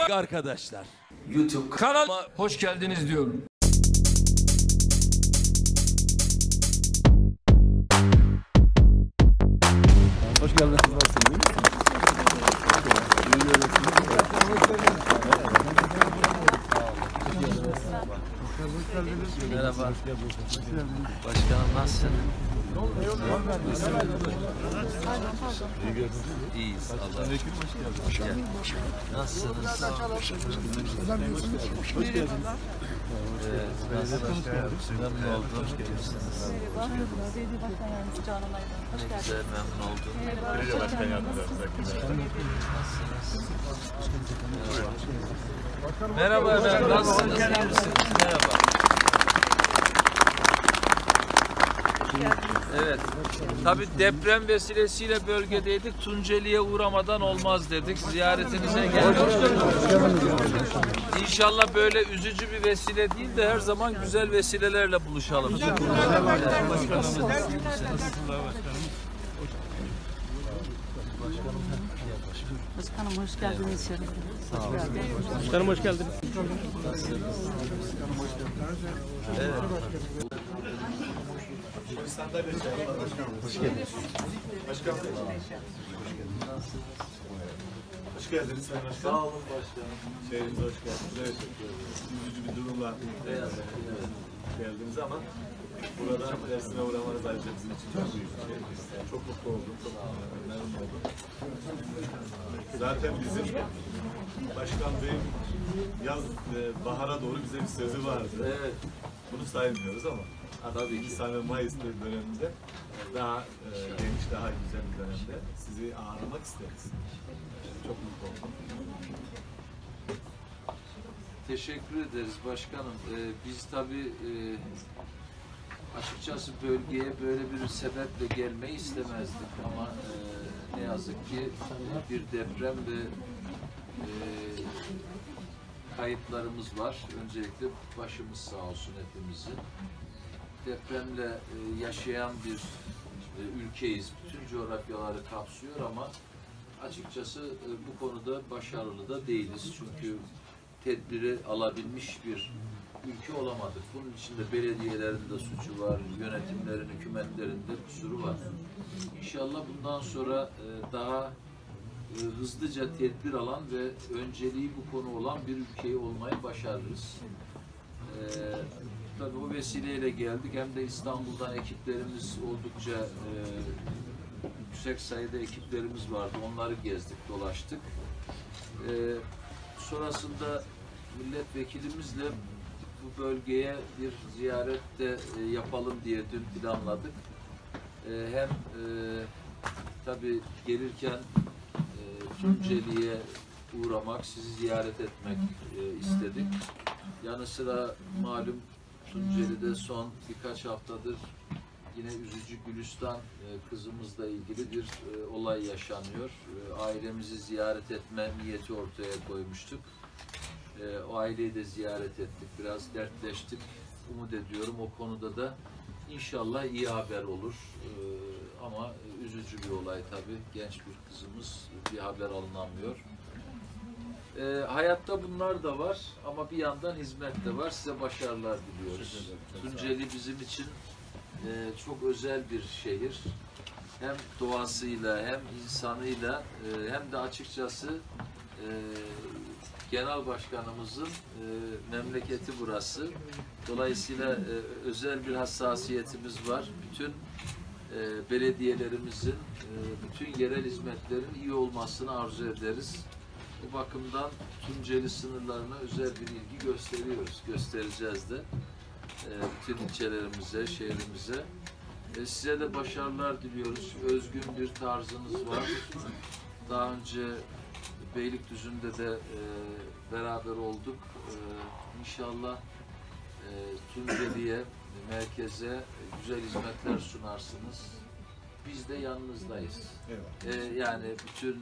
Merhaba arkadaşlar. YouTube kanalıma hoş geldiniz diyorum. Hoş geldiniz. Merhaba. Başkanım nasılsın? İyiyiz. Allah. Nasılsınız? Hoş geldiniz. Memnun oldum. Belediye başkan yardımcısı. Merhaba efendim. Nasılsınız? Merhaba. Evet. Tabii deprem vesilesiyle bölgedeydik. Tunceli'ye uğramadan olmaz dedik. Ziyaretinize geldik. İnşallah böyle üzücü bir vesile değil de her zaman güzel vesilelerle buluşalım. Başkanım hoş geldiniz. Başkanım hoş geldiniz. Evet. Hoş geldiniz. Başkanım. Hoş geldiniz Sayın Başkanım. Sağ olun başkanım. Şehrimize hoş geldiniz. Evet. Üzücü bir durumla geldiniz ama burada dersine uğramanız ayrıca bizim için çok büyük bir şey. Çok mutlu oldum. Çok memnun oldum. Zaten bizim Başkan Bey'in yaz bahara doğru bize bir sözü vardı. Evet. Bunu saymıyoruz ama. Tabii ki sene Mayıs döneminde daha geniş, daha güzel bir dönemde sizi ağırlamak isteriz. Çok mutlu oldum. Teşekkür ederiz başkanım. Biz tabii açıkçası bölgeye böyle bir sebeple gelmeyi istemezdik ama ne yazık ki bir deprem ve kayıplarımız var. Öncelikle başımız sağ olsun hepimizin. Depremle yaşayan bir ülkeyiz. Bütün coğrafyaları kapsıyor ama açıkçası bu konuda başarılı da değiliz. Çünkü tedbiri alabilmiş bir ülke olamadık. Bunun içinde belediyelerin de suçu var, yönetimlerin, hükümetlerin de kusuru var. İnşallah bundan sonra daha hızlıca tedbir alan ve önceliği bu konu olan bir ülkeyi olmayı başarırız. Tabii o vesileyle geldik. Hem de İstanbul'dan ekiplerimiz oldukça yüksek sayıda ekiplerimiz vardı. Onları gezdik, dolaştık. Sonrasında milletvekilimizle bu bölgeye bir ziyaret de yapalım diye dün planladık. Hem tabii gelirken Tunceli'ye uğramak, sizi ziyaret etmek istedik. Yanı sıra malum Tunceli'de son birkaç haftadır yine üzücü Gülistan kızımızla ilgili bir olay yaşanıyor. Ailemizi ziyaret etme niyeti ortaya koymuştuk. O aileyi de ziyaret ettik. Biraz dertleştik. Umut ediyorum o konuda da inşallah iyi haber olur. Ama üzücü bir olay tabii. Genç bir kızımız, bir haber alınamıyor. Hayatta bunlar da var ama bir yandan hizmet de var. Size başarılar diliyoruz. Tunceli bizim için çok özel bir şehir. Hem doğasıyla, hem insanıyla, hem de açıkçası Genel Başkanımızın memleketi burası. Dolayısıyla özel bir hassasiyetimiz var. Bütün belediyelerimizin, bütün yerel hizmetlerin iyi olmasını arzu ederiz. Bu bakımdan Tunceli sınırlarına özel bir ilgi gösteriyoruz. Göstereceğiz de bütün ilçelerimize, şehrimize. Size de başarılar diliyoruz. Özgün bir tarzınız var. Daha önce Beylikdüzü'nde de beraber olduk. İnşallah Tunceli'ye, merkeze güzel hizmetler sunarsınız. Biz de yanınızdayız. Evet. Yani bütün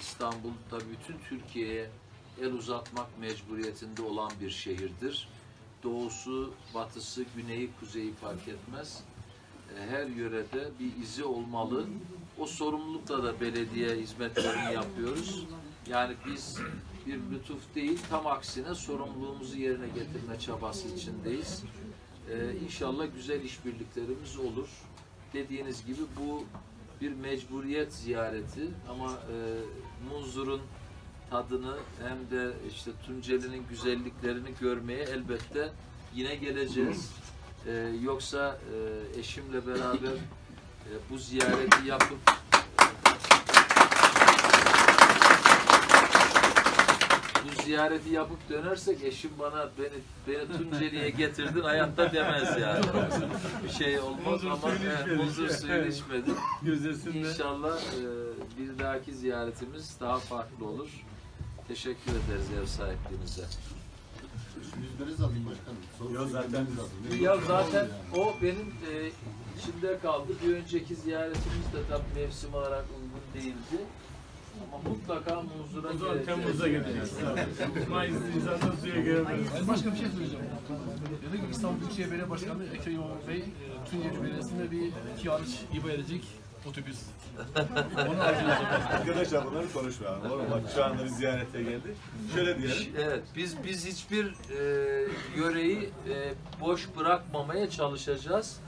İstanbul'da, bütün Türkiye'ye el uzatmak mecburiyetinde olan bir şehirdir. Doğusu, batısı, güneyi, kuzeyi fark etmez. Her yörede bir izi olmalı. O sorumlulukla da belediye hizmetlerini yapıyoruz. Yani biz bir lütuf değil, tam aksine sorumluluğumuzu yerine getirme çabası içindeyiz. İnşallah güzel işbirliklerimiz olur. Dediğiniz gibi bu bir mecburiyet ziyareti ama Munzur'un tadını hem de işte Tunceli'nin güzelliklerini görmeye elbette yine geleceğiz. Yoksa eşimle beraber bu ziyareti yapıp dönersek eşim bana beni Tunceli'ye getirdin hayatta demez yani. Bir şey olmaz ama Munzur suyunu içmedi. İnşallah bir dahaki ziyaretimiz daha farklı olur. Teşekkür ederiz ev sahipliğinize. Yüzleriz alayım başkanım. Ya zaten, o benim içimde kaldı. Bir önceki ziyaretimiz de tam mevsim olarak uygun değildi. Ama mutlaka Munzur'a geleceğiz. Temmuz'a geleceğiz. Mayıs, Nisan'da suya gelemeyiz. Başka bir şey söyleyeceğim. Dedik İstanbul Büyükşehir Belediye Başkanı Ekrem İmamoğlu Bey, Tunceli Belediyesi'nde bir 2 araç İBA edecek otobüs. Onu arkadaşlar bunları konuşmayalım. Bak şu anda bir ziyarete geldi. Şöyle diyelim. Evet, biz hiçbir yöreyi boş bırakmamaya çalışacağız.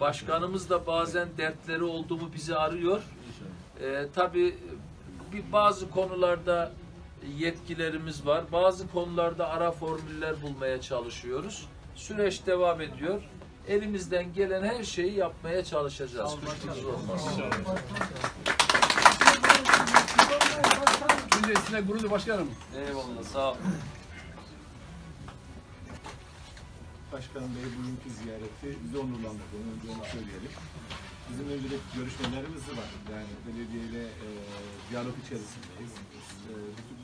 Başkanımız da bazen dertleri olduğumu bizi arıyor. Tabii bazı konularda yetkilerimiz var. Bazı konularda ara formüller bulmaya çalışıyoruz. Süreç devam ediyor. Elimizden gelen her şeyi yapmaya çalışacağız. Kuşkunuz olmaz. Tunceli Sinek Grubu Başkanım. Eyvallah, sağ olun. Başkanım Bey, bugünkü ziyareti bizi onurlandırdı. Onu söyleyelim. Bizim öncelik görüşmelerimiz var. Yani belediyeyle diyalog içerisindeyiz.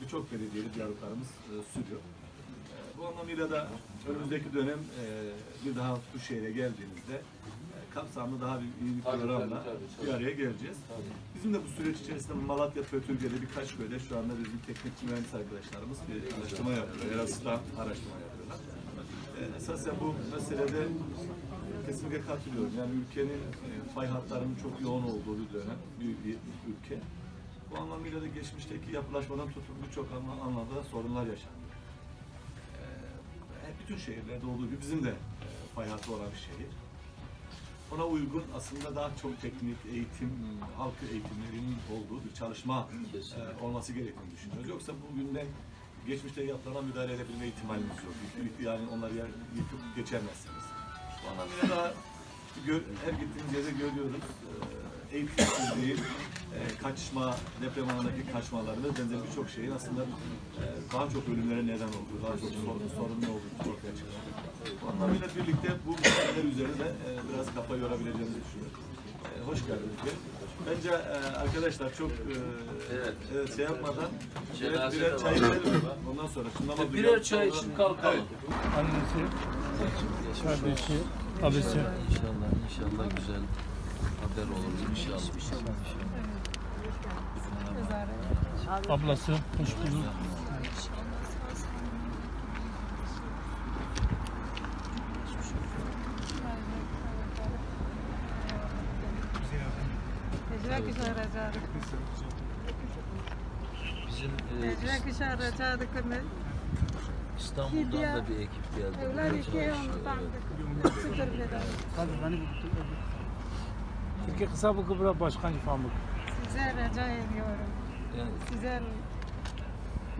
Birçok belediyeyle diyaloglarımız sürüyor. Bu anlamıyla da önümüzdeki dönem bir daha bu şehre geldiğimizde kapsamlı daha bir programla bir araya geleceğiz. Tabii. Bizim de bu süreç içerisinde Malatya, Fötürge'de birkaç köyde şu anda bizim teknik mühendis arkadaşlarımız bir araştırma yapıyorlar. Eraslan araştırma yapıyorlar. Esasen bu meselede kesinlikle katılıyorum. Yani ülkenin fay hatlarının çok yoğun olduğu bir dönem, büyük bir ülke. Bu anlamıyla da geçmişteki yapılaşmadan tutup birçok anlamda sorunlar yaşandı. Bütün şehirlerde olduğu gibi bizim de fay hattı olan bir şehir. Ona uygun aslında daha çok teknik eğitim, halk eğitimlerinin olduğu bir çalışma olması gerektiğini düşünüyoruz. Yoksa bugünden geçmişte yapılan müdahale edebilme ihtimalimiz yok. Yani onları yıkıp geçemezsiniz. Bu anlamda da her gittiğimiz yerde görüyoruz eğitimsizliği, kaçma, deprem anındaki kaçmalarını benzer birçok şeyin aslında daha çok ölümlere neden olduğu, daha çok sorunlu olduğu ortaya çıkıyor. Bu anlamıyla birlikte bu meseleler üzerinde biraz kafa yorabileceğimizi düşünüyorum. Hoş geldiniz. Bence arkadaşlar çok evet, şey yapmadan birer çay içelim. Ondan sonra şundan birer çay içip kalkalım. Evet. Annesi, kardeşi, abisi. İnşallah güzel haber olur inşallah. Ablası, hoş bulduk. Bizim İstanbul'dan da bir ekip geldi. Türkiye Kısa bu Kıbra Başkanı Pamuk. Size rica ediyorum. Yani.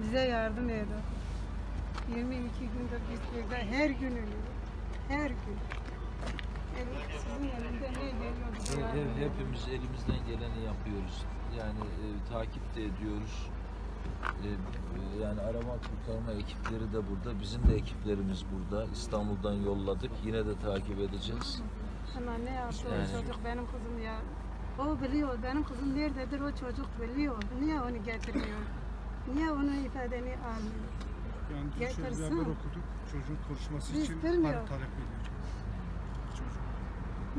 Bize yardım edin. 22 gündür biz burada her gün ölüyoruz. Her gün. Hepimiz elimizden geleni yapıyoruz. Yani takip de ediyoruz. Yani arama kurtarma ekipleri de burada. Bizim de ekiplerimiz burada. İstanbul'dan yolladık. Yine de takip edeceğiz. Ama ne yaptı o çocuk benim kızım ya. O biliyor. Benim kızım nerededir o çocuk biliyor. Niye onu getirmiyor? Niye onun ifadeni almıyor? Yani Türkçe'de haber okuduk. Çocuğun konuşması için para talep ediyor.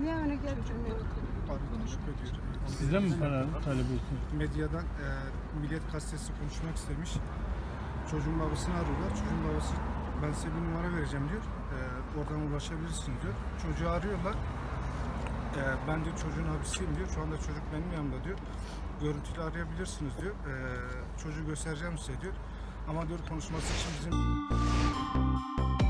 Niye onu getirmiyoruz? Sizden mi para talep ediyorsunuz? Medyadan Millet gazetesi konuşmak istemiş. Çocuğun babasını arıyorlar. Çocuğun babası ben size bir numara vereceğim diyor. Oradan ulaşabilirsiniz diyor. Çocuğu arıyorlar. Ben de çocuğun hapisteyim diyor. Şu anda çocuk benim yanımda diyor. görüntülü arayabilirsiniz diyor. Çocuğu göstereceğim size diyor. Ama diyor konuşması için bizim...